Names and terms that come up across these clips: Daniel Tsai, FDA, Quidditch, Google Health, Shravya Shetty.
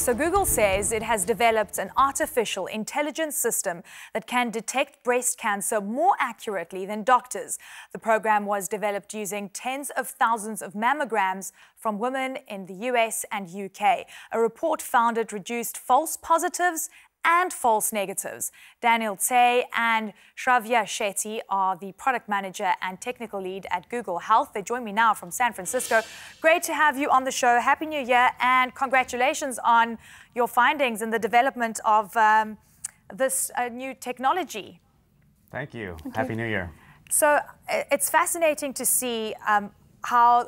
So Google says it has developed an artificial intelligence system that can detect breast cancer more accurately than doctors. The program was developed using tens of thousands of mammograms from women in the US and UK. A report found it reduced false positives and false negatives. Daniel Tsai and Shravya Shetty are the product manager and technical lead at Google Health. They join me now from San Francisco. Great to have you on the show. Happy New Year and congratulations on your findings and the development of this new technology. Thank you. Happy New Year. So it's fascinating to see how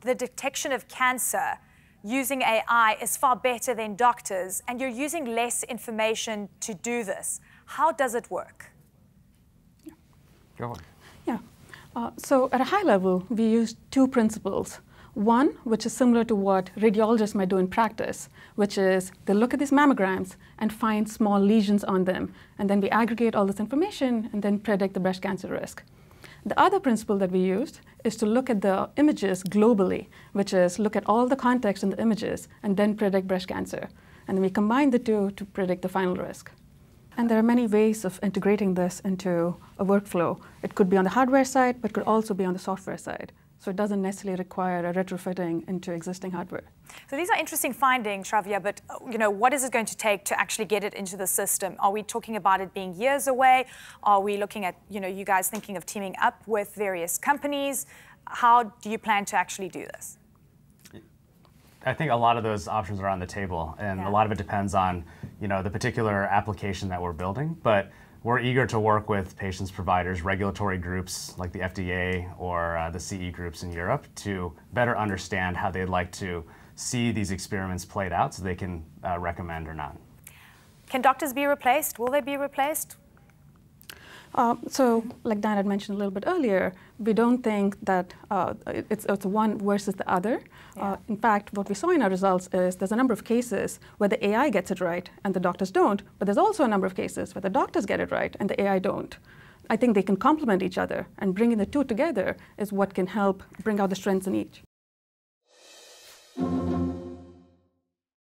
the detection of cancer using AI is far better than doctors, and you're using less information to do this. How does it work? Yeah. Go on. Yeah. So at a high level, we use two principles. One, which is similar to what radiologists might do in practice, which is they look at these mammograms and find small lesions on them, and then we aggregate all this information and then predict the breast cancer risk. The other principle that we used is to look at the images globally, which is look at all the context in the images and then predict breast cancer. And then we combine the two to predict the final risk. And there are many ways of integrating this into a workflow. It could be on the hardware side, but could also be on the software side. So it doesn't necessarily require a retrofitting into existing hardware. So these are interesting findings, Shravya, but what is it going to take to actually get it into the system? Are we talking about it being years away? Are we looking at, you guys thinking of teaming up with various companies? How do you plan to actually do this? I think a lot of those options are on the table, and a lot of it depends on, the particular application that we're building. But we're eager to work with patients, providers, regulatory groups like the FDA or the CE groups in Europe to better understand how they'd like to see these experiments played out so they can recommend or not. Can doctors be replaced? Will they be replaced? So like Dan had mentioned a little bit earlier, we don't think that it's one versus the other. In fact, what we saw in our results is there's a number of cases where the AI gets it right and the doctors don't, but there's also a number of cases where the doctors get it right and the AI don't. I think they can complement each other, and bringing the two together is what can help bring out the strengths in each.